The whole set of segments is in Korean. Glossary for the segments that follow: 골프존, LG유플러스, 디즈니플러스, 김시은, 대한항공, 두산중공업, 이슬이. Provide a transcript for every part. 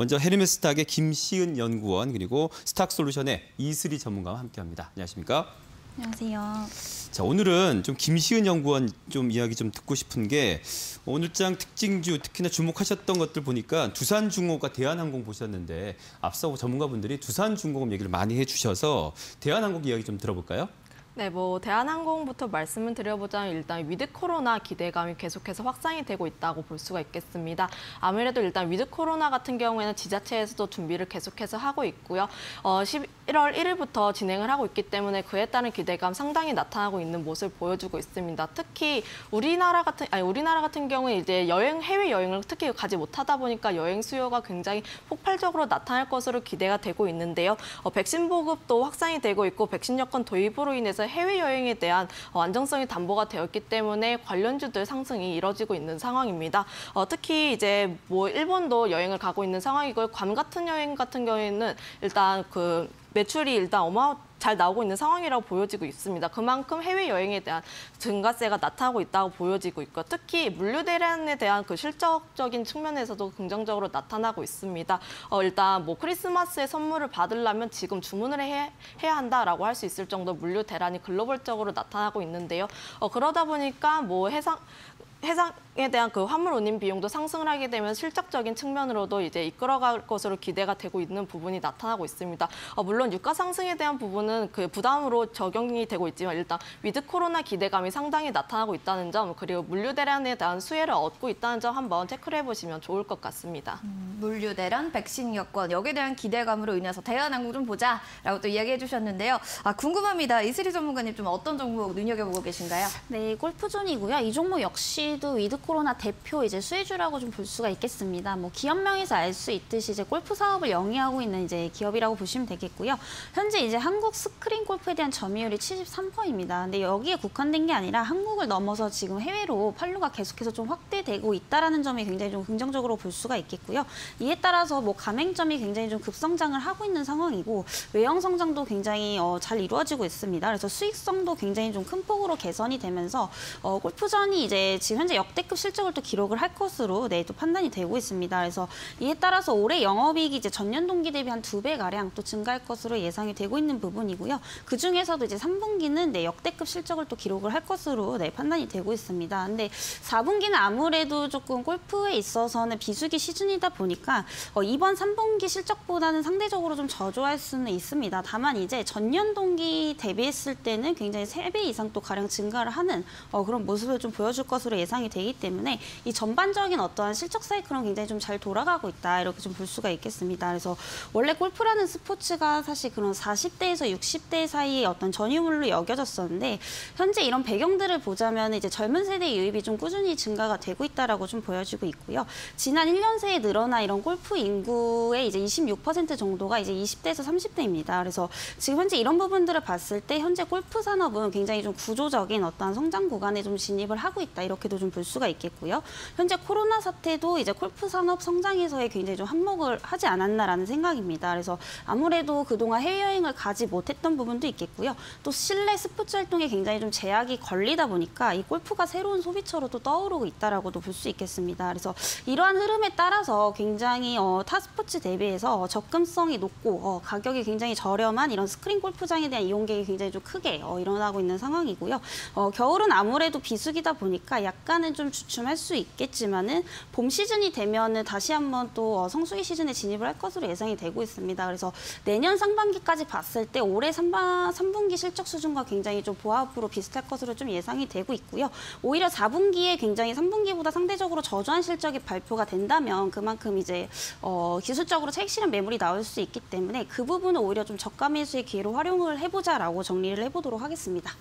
먼저 헤르메스탁의 김시은 연구원 그리고 스탁솔루션의 이슬이 전문가와 함께합니다. 안녕하십니까? 안녕하세요. 자, 오늘은 좀 김시은 연구원 좀 이야기 좀 듣고 싶은 게 오늘장 특징주 특히나 주목하셨던 것들 보니까 두산중공업과 대한항공 보셨는데 앞서 전문가분들이 두산중공업 얘기를 많이 해주셔서 대한항공 이야기 좀 들어볼까요? 네, 대한항공부터 말씀을 드려보자면 일단 위드 코로나 기대감이 계속해서 확산이 되고 있다고 볼 수가 있겠습니다. 아무래도 일단 위드 코로나 같은 경우에는 지자체에서도 준비를 계속해서 하고 있고요. 11월 1일부터 진행을 하고 있기 때문에 그에 따른 기대감 상당히 나타나고 있는 모습을 보여주고 있습니다. 특히 우리나라 같은 경우에 이제 해외 여행을 특히 가지 못하다 보니까 여행 수요가 굉장히 폭발적으로 나타날 것으로 기대가 되고 있는데요. 백신 보급도 확산이 되고 있고 백신 여권 도입으로 인해서 해외여행에 대한 안정성이 담보가 되었기 때문에 관련주들 상승이 이뤄지고 있는 상황입니다. 특히 이제 일본도 여행을 가고 있는 상황이고 괌 같은 여행 같은 경우에는 일단 그 매출이 일단 잘 나오고 있는 상황이라고 보여지고 있습니다. 그만큼 해외여행에 대한 증가세가 나타나고 있다고 보여지고 있고 특히 물류 대란에 대한 그 실적적인 측면에서도 긍정적으로 나타나고 있습니다. 일단 크리스마스에 선물을 받으려면 지금 주문을 해야 한다라고 할 수 있을 정도 물류 대란이 글로벌적으로 나타나고 있는데요. 그러다 보니까 해상에 대한 그 화물 운임 비용도 상승을 하게 되면 실적적인 측면으로도 이제 이끌어갈 것으로 기대가 되고 있는 부분이 나타나고 있습니다. 물론 유가 상승에 대한 부분은 그 부담으로 적용이 되고 있지만 일단 위드 코로나 기대감이 상당히 나타나고 있다는 점 그리고 물류 대란에 대한 수혜를 얻고 있다는 점 한번 체크를 해보시면 좋을 것 같습니다. 물류 대란, 백신 여권 여기에 대한 기대감으로 인해서 대한항공 좀 보자라고 또 이야기해 주셨는데요. 궁금합니다. 이슬이 전문가님 좀 어떤 종목 눈여겨보고 계신가요? 네, 골프존이고요. 이 종목 역시 도 위드 코로나 대표 수혜주라고 좀 볼 수가 있겠습니다. 기업명에서 알 수 있듯이 골프 사업을 영위하고 있는 기업이라고 보시면 되겠고요. 현재 한국 스크린 골프에 대한 점유율이 73%입니다. 근데 여기에 국한된 게 아니라 한국을 넘어서 지금 해외로 판로가 계속해서 좀 확대되고 있다라는 점이 굉장히 좀 긍정적으로 볼 수가 있겠고요. 이에 따라서 가맹점이 굉장히 좀 급성장을 하고 있는 상황이고 외형 성장도 굉장히 잘 이루어지고 있습니다. 그래서 수익성도 굉장히 좀 큰 폭으로 개선이 되면서 골프전이 지금 현재 역대급 실적을 또 기록을 할 것으로 또 판단이 되고 있습니다. 그래서 이에 따라서 올해 영업이익이 전년 동기 대비 한 2배가량 또 증가할 것으로 예상이 되고 있는 부분이고요. 그중에서도 3분기는 역대급 실적을 또 기록을 할 것으로 판단이 되고 있습니다. 근데 4분기는 아무래도 조금 골프에 있어서는 비수기 시즌이다 보니까 이번 3분기 실적보다는 상대적으로 좀 저조할 수는 있습니다. 다만 전년 동기 대비했을 때는 굉장히 3배 이상 또 가량 증가를 하는 그런 모습을 좀 보여줄 것으로 예상이 되기 때문에 이 전반적인 어떠한 실적 사이클은 굉장히 좀 잘 돌아가고 있다 이렇게 좀 볼 수가 있겠습니다. 그래서 원래 골프라는 스포츠가 사실 그런 40대에서 60대 사이의 어떤 전유물로 여겨졌었는데 현재 이런 배경들을 보자면 젊은 세대의 유입이 좀 꾸준히 증가가 되고 있다라고 좀 보여지고 있고요. 지난 1년 새에 늘어나 이런 골프 인구의 26% 정도가 20대에서 30대입니다. 그래서 지금 현재 이런 부분들을 봤을 때 현재 골프 산업은 굉장히 좀 구조적인 어떤 성장 구간에 좀 진입을 하고 있다. 이렇게도 좀 볼 수가 있겠고요. 현재 코로나 사태도 골프 산업 성장에서의 굉장히 좀 한몫을 하지 않았나라는 생각입니다. 그래서 아무래도 그동안 해외여행을 가지 못했던 부분도 있겠고요. 또 실내 스포츠 활동에 굉장히 좀 제약이 걸리다 보니까 이 골프가 새로운 소비처로 또 떠오르고 있다라고도 볼 수 있겠습니다. 그래서 이러한 흐름에 따라서 굉장히 타 스포츠 대비해서 접근성이 높고 가격이 굉장히 저렴한 이런 스크린 골프장에 대한 이용객이 굉장히 좀 크게 일어나고 있는 상황이고요. 겨울은 아무래도 비수기다 보니까 약간은 좀 주춤할 수 있겠지만은 봄 시즌이 되면은 다시 한번 또 성수기 시즌에 진입을 할 것으로 예상이 되고 있습니다. 그래서 내년 상반기까지 봤을 때 올해 3분기 실적 수준과 굉장히 좀 보합으로 비슷할 것으로 좀 예상이 되고 있고요. 오히려 4분기에 굉장히 3분기보다 상대적으로 저조한 실적이 발표가 된다면 그만큼 기술적으로 차익 실현 매물이 나올 수 있기 때문에 그 부분을 오히려 좀 저가 매수의 기회로 활용을 해보자라고 정리를 해보도록 하겠습니다.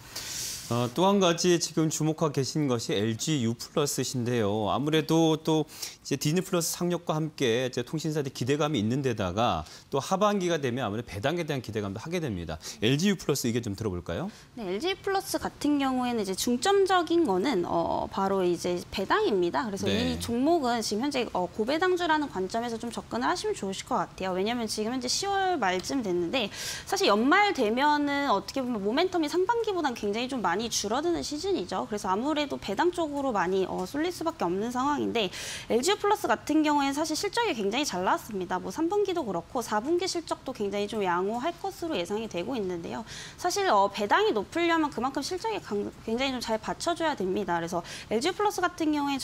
또 한 가지 지금 주목하고 계신 것이 LG유플러스신데요. 아무래도 또 디즈니플러스 상륙과 함께 통신사들이 기대감이 있는 데다가 또 하반기가 되면 아무래도 배당에 대한 기대감도 하게 됩니다. LG유플러스 이게 좀 들어볼까요? 네, LG유플러스 같은 경우에는 중점적인 거는 바로 배당입니다. 그래서 네. 이 종목은 지금 현재 고배당주라는 관점에서 좀 접근을 하시면 좋으실 것 같아요. 왜냐하면 지금 현재 10월 말쯤 됐는데 사실 연말 되면은 어떻게 보면 모멘텀이 상반기보다는 굉장히 좀 많이 많이 줄어드는 시즌이죠. 그래서 아무래도 배당 쪽으로 많이 쏠릴 수밖에 없는 상황인데 LG유플러스 같은 경우에는 사실 실적이 굉장히 잘 나왔습니다. 뭐 3분기도 그렇고 4분기 실적도 굉장히 좀 양호할 것으로 예상이 되고 있는데요. 사실 배당이 높으려면 그만큼 실적이 굉장히 좀 잘 받쳐줘야 됩니다. 그래서 LG유플러스 같은 경우에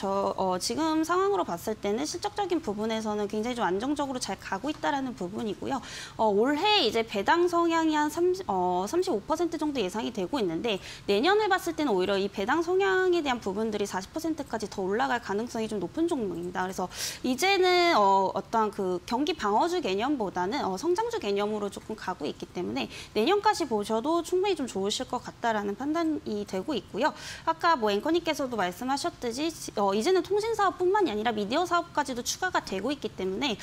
지금 상황으로 봤을 때는 실적적인 부분에서는 굉장히 좀 안정적으로 잘 가고 있다라는 부분이고요. 올해 이제 배당 성향이 한 35% 정도 예상이 되고 있는데 내년을 봤을 때는 오히려 이 배당 성향에 대한 부분들이 40%까지 더 올라갈 가능성이 좀 높은 종목입니다. 그래서 이제는 어떠한 그 경기 방어주 개념보다는 성장주 개념으로 조금 가고 있기 때문에 내년까지 보셔도 충분히 좀 좋으실 것 같다라는 판단이 되고 있고요. 아까 뭐 앵커님께서도 말씀하셨듯이 이제는 통신 사업뿐만이 아니라 미디어 사업까지도 추가가 되고 있기 때문에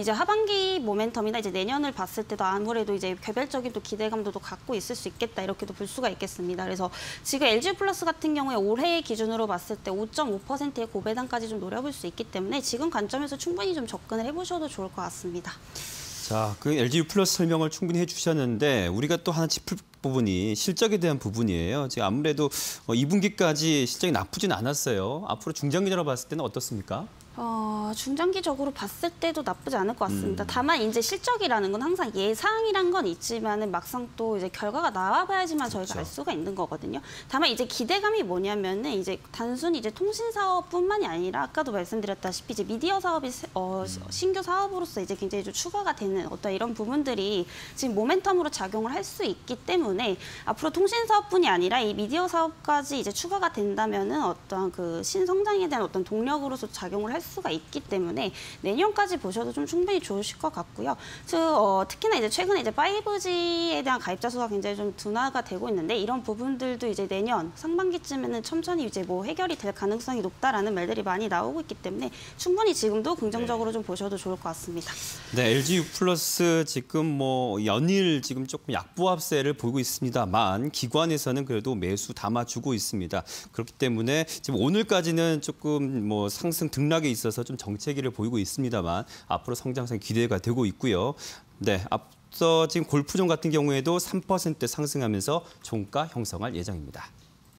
이제 하반기 모멘텀이나 이제 내년을 봤을 때도 아무래도 이제 개별적인 또 기대감도 갖고 있을 수 있겠다 이렇게도 볼 수가 있겠습니다. 그래서 지금 LG유플러스 같은 경우에 올해 기준으로 봤을 때 5.5%의 고배당까지 좀 노려볼 수 있기 때문에 지금 관점에서 충분히 좀 접근을 해보셔도 좋을 것 같습니다. 자, 그 LG유플러스 설명을 충분히 해주셨는데 우리가 또 하나 짚을 부분이 실적에 대한 부분이에요. 지금 아무래도 2분기까지 실적이 나쁘진 않았어요. 앞으로 중장기적으로 봤을 때는 어떻습니까? 중장기적으로 봤을 때도 나쁘지 않을 것 같습니다. 다만 이제 실적이라는 건 항상 예상이란 건 있지만은 막상 또 이제 결과가 나와봐야지만 저희가 알 수가 있는 거거든요. 다만 이제 기대감이 뭐냐면은 이제 단순히 이제 통신 사업뿐만이 아니라 아까도 말씀드렸다시피 이제 미디어 사업이 신규 사업으로서 이제 굉장히 좀 추가가 되는 어떤 이런 부분들이 지금 모멘텀으로 작용을 할 수 있기 때문에 앞으로 통신 사업뿐이 아니라 이 미디어 사업까지 이제 추가가 된다면은 어떤 그 신성장에 대한 어떤 동력으로서 작용을 할 수가 있기 때문에 내년까지 보셔도 좀 충분히 좋으실 것 같고요. 특히나 이제 최근에 이제 5G에 대한 가입자 수가 굉장히 좀 둔화가 되고 있는데 이런 부분들도 이제 내년 상반기쯤에는 천천히 이제 뭐 해결이 될 가능성이 높다라는 말들이 많이 나오고 있기 때문에 충분히 지금도 긍정적으로 좀 보셔도 좋을 것 같습니다. 네, LG유플러스 지금 뭐 연일 지금 조금 약보합세를 보이고 있습니다만 기관에서는 그래도 매수 담아주고 있습니다. 그렇기 때문에 지금 오늘까지는 조금 뭐 상승 등락에 있어서 좀 정체기를 보이고 있습니다만 앞으로 성장성 기대가 되고 있고요. 네, 앞서 지금 골프존 같은 경우에도 3% 상승하면서 종가 형성할 예정입니다.